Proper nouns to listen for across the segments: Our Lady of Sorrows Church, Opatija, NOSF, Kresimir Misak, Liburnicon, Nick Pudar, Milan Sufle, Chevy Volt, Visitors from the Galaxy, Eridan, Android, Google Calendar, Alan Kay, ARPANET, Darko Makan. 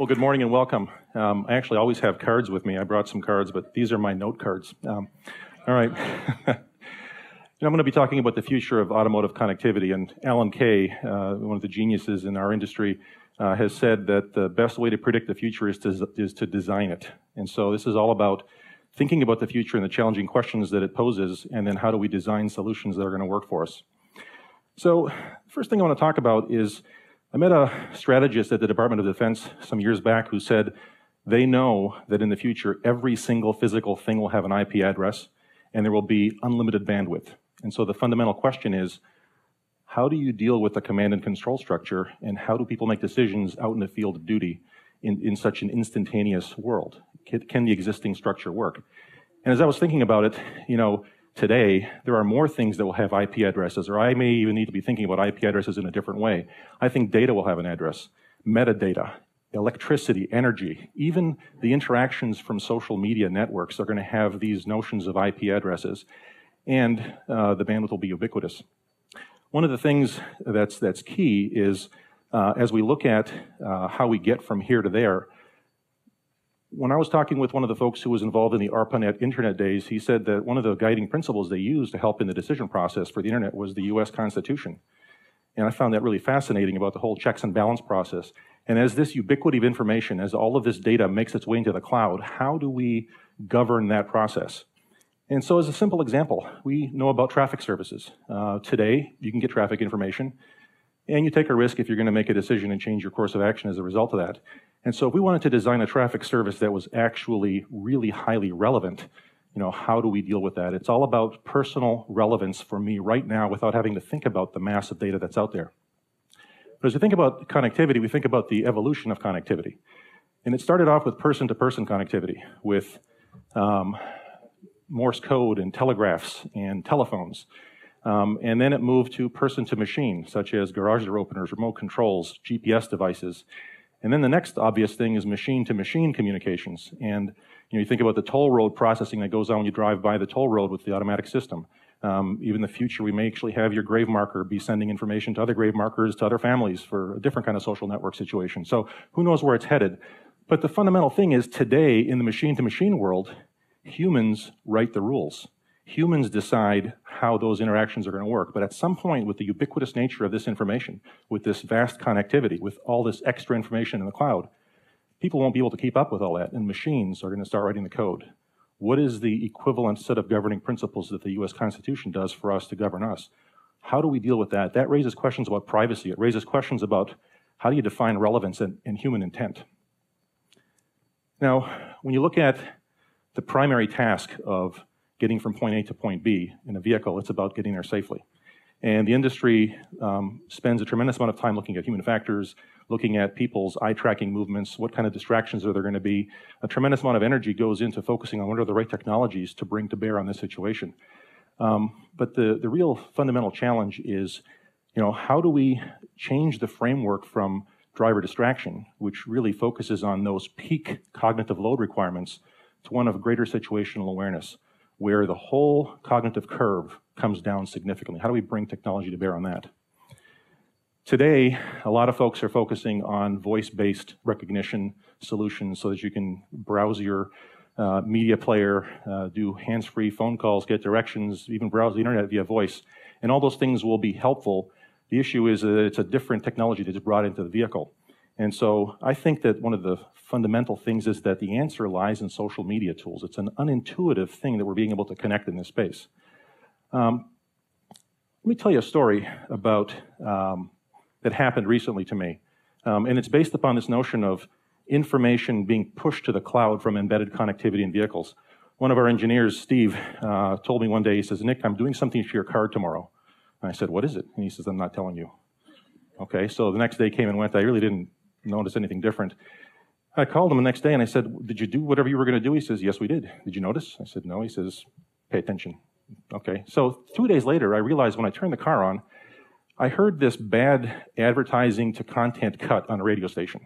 Well, good morning and welcome. I actually always have cards with me. I brought some cards, but these are my note cards. All right. And I'm going to be talking about the future of automotive connectivity. And Alan Kay, one of the geniuses in our industry, has said that the best way to predict the future is to design it. And so this is all about thinking about the future and the challenging questions that it poses, and then how do we design solutions that are going to work for us. So the first thing I want to talk about is I met a strategist at the Department of Defense some years back who said they know that in the future every single physical thing will have an IP address and there will be unlimited bandwidth. And so the fundamental question is, how do you deal with the command and control structure, and how do people make decisions out in the field of duty in such an instantaneous world? Can the existing structure work? And as I was thinking about it, you know, today there are more things that will have IP addresses, or I may even need to be thinking about IP addresses in a different way. I think data will have an address, metadata, electricity, energy, even the interactions from social media networks are going to have these notions of IP addresses. And the bandwidth will be ubiquitous. One of the things that's key is as we look at how we get from here to there, when I was talking with one of the folks who was involved in the ARPANET internet days, he said that one of the guiding principles they used to help in the decision process for the internet was the US Constitution. And I found that really fascinating about the whole checks and balance process. And as this ubiquity of information, as all of this data makes its way into the cloud, how do we govern that process? And so as a simple example, we know about traffic services. Today, you can get traffic information, and you take a risk if you're going to make a decision and change your course of action as a result of that. And so if we wanted to design a traffic service that was actually really highly relevant, you know, how do we deal with that? It's all about personal relevance for me right now without having to think about the massive data that's out there. But as we think about connectivity, we think about the evolution of connectivity. And it started off with person-to-person connectivity, with Morse code and telegraphs and telephones. And then it moved to person-to-machine, such as garage door openers, remote controls, GPS devices. And then the next obvious thing is machine-to-machine communications. And you think about the toll road processing that goes on when you drive by the toll road with the automatic system. Even in the future, we may actually have your grave marker be sending information to other grave markers, to other families, for a different kind of social network situation. So who knows where it's headed? But the fundamental thing is today, in the machine-to-machine world, humans write the rules. Humans decide how those interactions are going to work. But at some point, with the ubiquitous nature of this information, with this vast connectivity, with all this extra information in the cloud, people won't be able to keep up with all that, and machines are going to start writing the code. What is the equivalent set of governing principles that the US Constitution does for us to govern us? How do we deal with that? That raises questions about privacy. It raises questions about how do you define relevance and human intent. Now, when you look at the primary task of getting from point A to point B in a vehicle, it's about getting there safely. And the industry spends a tremendous amount of time looking at human factors, looking at people's eye-tracking movements, what kind of distractions are there going to be. A tremendous amount of energy goes into focusing on what are the right technologies to bring to bear on this situation. But the real fundamental challenge is, you know, how do we change the framework from driver distraction, which really focuses on those peak cognitive load requirements, to one of greater situational awareness, where the whole cognitive curve comes down significantly. How do we bring technology to bear on that? Today, a lot of folks are focusing on voice-based recognition solutions so that you can browse your media player, do hands-free phone calls, get directions, even browse the internet via voice. And all those things will be helpful. The issue is that it's a different technology that's brought into the vehicle. And so I think that one of the fundamental things is that the answer lies in social media tools. It's an unintuitive thing that we're being able to connect in this space. Let me tell you a story about that happened recently to me. And it's based upon this notion of information being pushed to the cloud from embedded connectivity in vehicles. One of our engineers, Steve, told me one day, he says, "Nick, I'm doing something to your car tomorrow." And I said, "What is it?" And he says, "I'm not telling you." Okay, so the next day came and went. I really didn't notice anything different. I called him the next day and I said, "Did you do whatever you were going to do?" He says, "Yes, we did. Did you notice?" I said, "No." He says, "Pay attention." Okay, so 2 days later, I realized when I turned the car on, I heard this bad advertising to content cut on a radio station.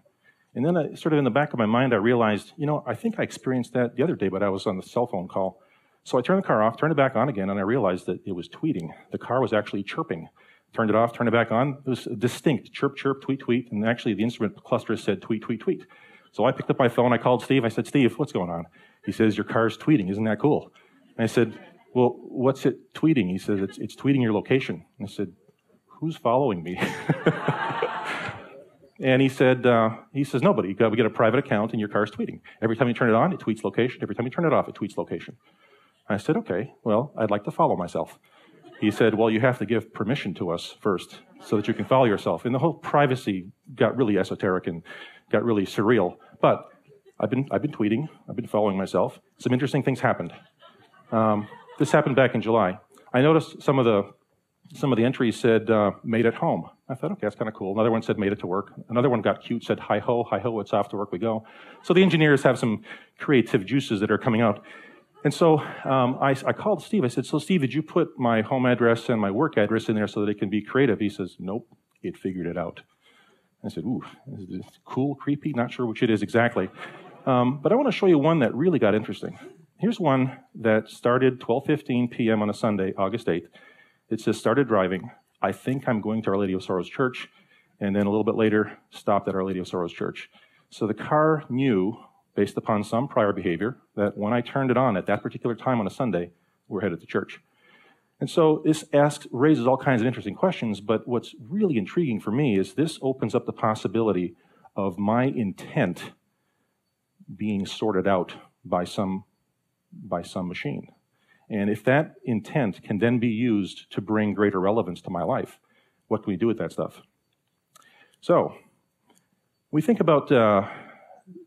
And then I, sort of in the back of my mind, I realized, you know, I think I experienced that the other day, but I was on the cell phone call. So I turned the car off, turned it back on again, and I realized that it was tweeting. The car was actually chirping. Turned it off, turned it back on. It was distinct, chirp, chirp, tweet, tweet, and actually the instrument cluster said tweet, tweet, tweet. So I picked up my phone, I called Steve, I said, Steve, what's going on? He says, your car's tweeting, isn't that cool? And I said, well, what's it tweeting? He says, it's tweeting your location. And I said, who's following me? And he says, nobody. We get a private account and your car's tweeting. Every time you turn it on, it tweets location. Every time you turn it off, it tweets location. I said, okay, well, I'd like to follow myself. He said, well, you have to give permission to us first so that you can follow yourself. And the whole privacy got really esoteric and got really surreal. But I've been tweeting. I've been following myself. Some interesting things happened. This happened back in July. I noticed some of the entries said, made at home. I thought, okay, that's kind of cool. Another one said, made it to work. Another one got cute, said, hi-ho, it's off to work we go. So the engineers have some creative juices that are coming out. And so I called Steve. I said, so Steve, did you put my home address and my work address in there so that it can be creative? He says, nope, it figured it out. I said, ooh, is this cool, creepy? Not sure which it is exactly. But I want to show you one that really got interesting. Here's one that started 12:15 p.m. on a Sunday, August 8th. It says, started driving. I think I'm going to Our Lady of Sorrows Church. And then a little bit later, stopped at Our Lady of Sorrows Church. So the car knew, based upon some prior behavior, that when I turned it on at that particular time on a Sunday, we're headed to church. And so this raises all kinds of interesting questions, but what's really intriguing for me is this opens up the possibility of my intent being sorted out by some machine. And if that intent can then be used to bring greater relevance to my life, what can we do with that stuff? So we think about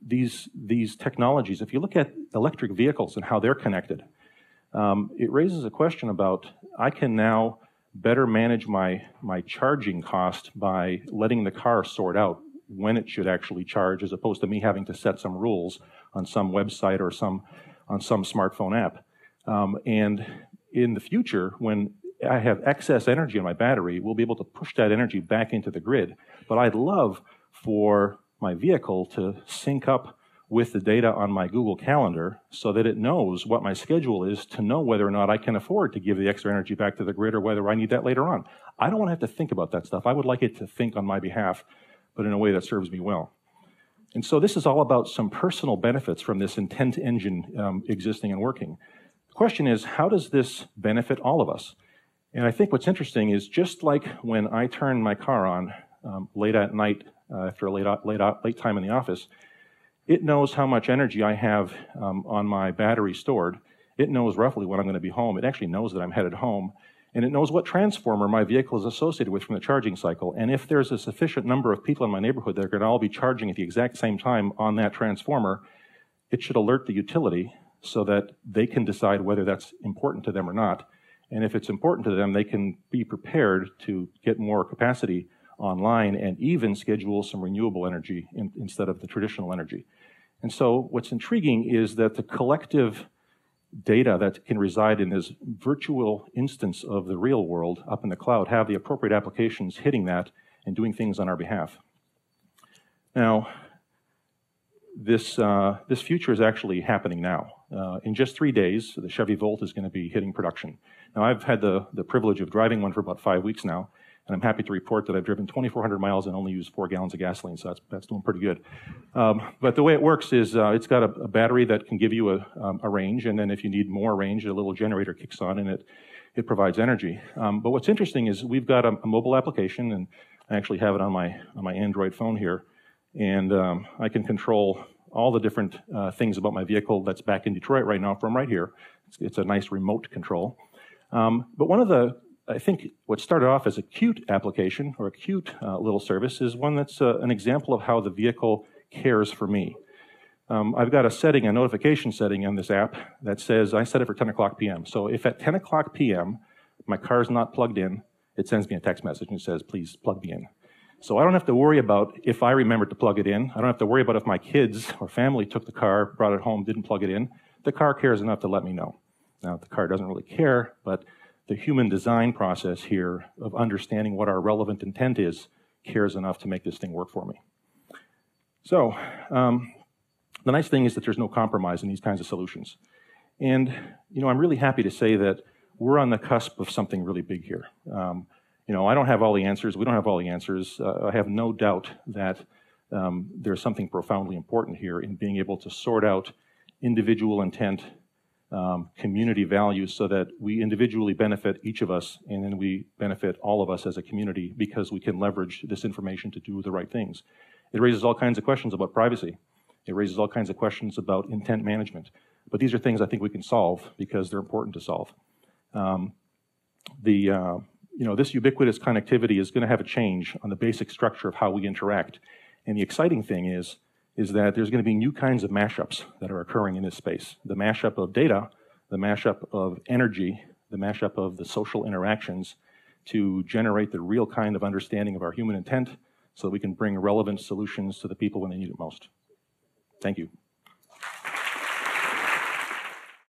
these technologies. If you look at electric vehicles and how they're connected, it raises a question about, I can now better manage my charging cost by letting the car sort out when it should actually charge, as opposed to me having to set some rules on some website or on some smartphone app. And in the future, when I have excess energy in my battery, we'll be able to push that energy back into the grid. But I'd love for my vehicle to sync up with the data on my Google Calendar so that it knows what my schedule is to know whether or not I can afford to give the extra energy back to the grid or whether I need that later on. I don't want to have to think about that stuff. I would like it to think on my behalf, but in a way that serves me well. And so this is all about some personal benefits from this intent engine existing and working. The question is, how does this benefit all of us? And I think what's interesting is, just like when I turn my car on late at night after a late time in the office, it knows how much energy I have on my battery stored. It knows roughly when I'm going to be home. It actually knows that I'm headed home. And it knows what transformer my vehicle is associated with from the charging cycle. And if there's a sufficient number of people in my neighborhood that are going to all be charging at the exact same time on that transformer, it should alert the utility so that they can decide whether that's important to them or not. And if it's important to them, they can be prepared to get more capacity online and even schedule some renewable energy instead of the traditional energy. And so what's intriguing is that the collective data that can reside in this virtual instance of the real world up in the cloud have the appropriate applications hitting that and doing things on our behalf. Now, this future is actually happening now. In just 3 days, the Chevy Volt is going to be hitting production. Now, I've had the privilege of driving one for about 5 weeks now, and I'm happy to report that I've driven 2,400 miles and only used 4 gallons of gasoline, so that's doing pretty good. But the way it works is it's got a battery that can give you a range, and then if you need more range, a little generator kicks on and it provides energy. But what's interesting is we've got a mobile application, and I actually have it on my Android phone here, and I can control all the different things about my vehicle that's back in Detroit right now from right here. It's a nice remote control. But one of the, I think what started off as a cute application or a cute little service is one that's an example of how the vehicle cares for me. I've got a notification setting on this app that says, I set it for 10 o'clock p.m. So if at 10 o'clock p.m. my car's not plugged in, it sends me a text message and says, please plug me in. So I don't have to worry about if I remembered to plug it in. I don't have to worry about if my kids or family took the car, brought it home, didn't plug it in. The car cares enough to let me know. Now, the car doesn't really care, but the human design process here of understanding what our relevant intent is cares enough to make this thing work for me. So the nice thing is that there's no compromise in these kinds of solutions. And, you know, I'm really happy to say that we're on the cusp of something really big here. You know, I don't have all the answers. We don't have all the answers. I have no doubt that there's something profoundly important here in being able to sort out individual intent, community values, so that we individually benefit, each of us, and then we benefit all of us as a community, because we can leverage this information to do the right things. It raises all kinds of questions about privacy. It raises all kinds of questions about intent management. But these are things I think we can solve because they're important to solve. You know, this ubiquitous connectivity is going to have a change on the basic structure of how we interact. And the exciting thing is that there's going to be new kinds of mashups that are occurring in this space. The mashup of data, the mashup of energy, the mashup of the social interactions to generate the real kind of understanding of our human intent so that we can bring relevant solutions to the people when they need it most. Thank you.